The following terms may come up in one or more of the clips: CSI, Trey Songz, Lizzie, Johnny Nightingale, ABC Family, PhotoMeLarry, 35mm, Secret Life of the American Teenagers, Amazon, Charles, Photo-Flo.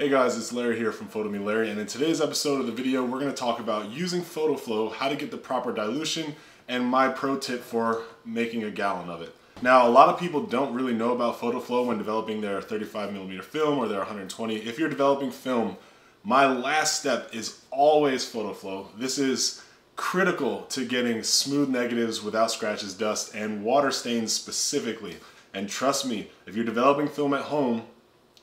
Hey guys, it's Larry here from PhotoMeLarry, and in today's episode of the video, we're going to talk about using Photo-Flo, how to get the proper dilution, and my pro tip for making a gallon of it. Now, a lot of people don't really know about Photo-Flo when developing their 35mm film or their 120. If you're developing film, my last step is always Photo-Flo. This is critical to getting smooth negatives without scratches, dust, and water stains specifically. And trust me, if you're developing film at home,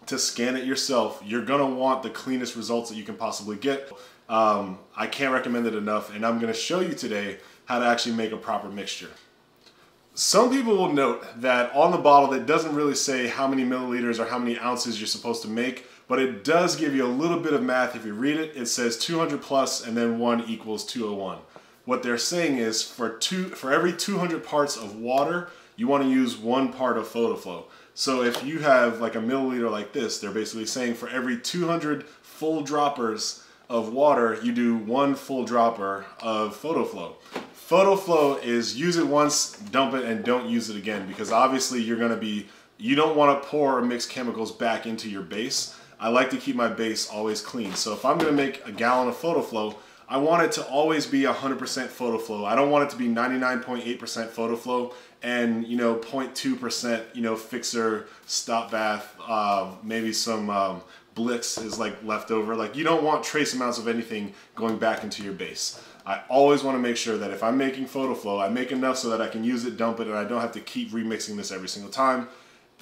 to scan it yourself, you're gonna want the cleanest results that you can possibly get. I can't recommend it enough, and I'm gonna show you today how to actually make a proper mixture. Some people will note that on the bottle that doesn't really say how many milliliters or how many ounces you're supposed to make, but it does give you a little bit of math if you read it. It says 200 plus and then 1 equals 201. What they're saying is for every 200 parts of water, you want to use 1 part of Photo-Flo. So if you have like a milliliter like this, they're basically saying for every 200 full droppers of water, you do 1 full dropper of Photo-Flo. Photo-Flo is use it once, dump it, and don't use it again, because obviously you don't want to pour or mix chemicals back into your base. I like to keep my base always clean. So if I'm going to make a gallon of Photo-Flo, I want it to always be 100% Photo-Flo. I don't want it to be 99.8% Photo-Flo and 0.2% fixer, stop bath, maybe some blitz is like leftover. Like, you don't want trace amounts of anything going back into your base. I always want to make sure that if I'm making Photo-Flo, I make enough so that I can use it, dump it, and I don't have to keep remixing this every single time.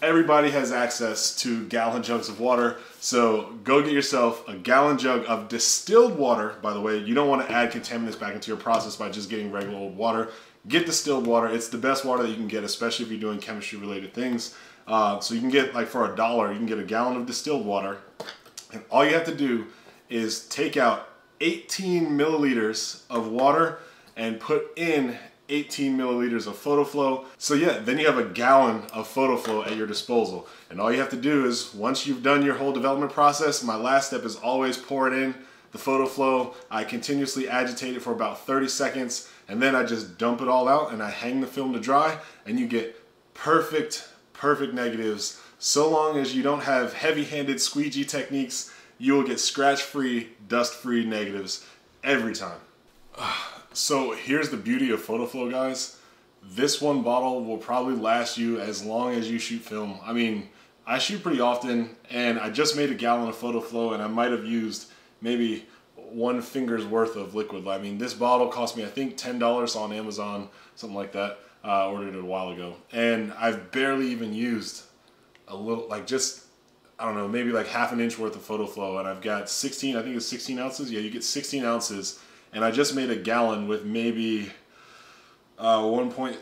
Everybody has access to gallon jugs of water, so go get yourself a gallon jug of distilled water. By the way, you don't want to add contaminants back into your process by just getting regular old water. Get distilled water. It's the best water that you can get, especially if you're doing chemistry-related things. So you can get, like, for $1, you can get a gallon of distilled water. And all you have to do is take out 18 milliliters of water and put in 18 milliliters of Photo-Flo. So yeah, then you have a gallon of Photo-Flo at your disposal. And all you have to do is, once you've done your whole development process, my last step is always pour it in the Photo-Flo. I continuously agitate it for about 30 seconds, and then I just dump it all out and I hang the film to dry, and you get perfect negatives. So long as you don't have heavy-handed squeegee techniques, you will get scratch-free, dust-free negatives every time. So here's the beauty of Photo-Flo, guys. This one bottle will probably last you as long as you shoot film. I mean, I shoot pretty often, and I just made a gallon of Photo-Flo, and I might have used maybe 1 finger's worth of liquid. I mean, this bottle cost me, I think, $10 on Amazon, something like that. I ordered it a while ago, and I've barely even used a little, like, just, I don't know, maybe like half an inch worth of Photo-Flo, and I've got 16, I think it's 16 ounces. Yeah, you get 16 ounces. And I just made a gallon with maybe 1.5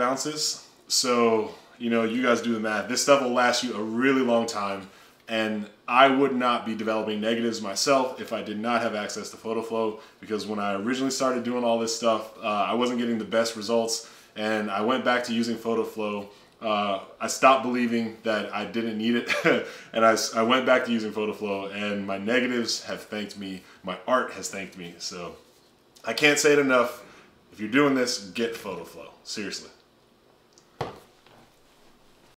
ounces. So, you guys do the math. This stuff will last you a really long time. And I would not be developing negatives myself if I did not have access to Photo-Flo, because when I originally started doing all this stuff, I wasn't getting the best results. And I went back to using Photo-Flo. I stopped believing that I didn't need it, and I went back to using Photo-Flo, and my negatives have thanked me. My art has thanked me. So I can't say it enough. If you're doing this, get Photo-Flo. Seriously.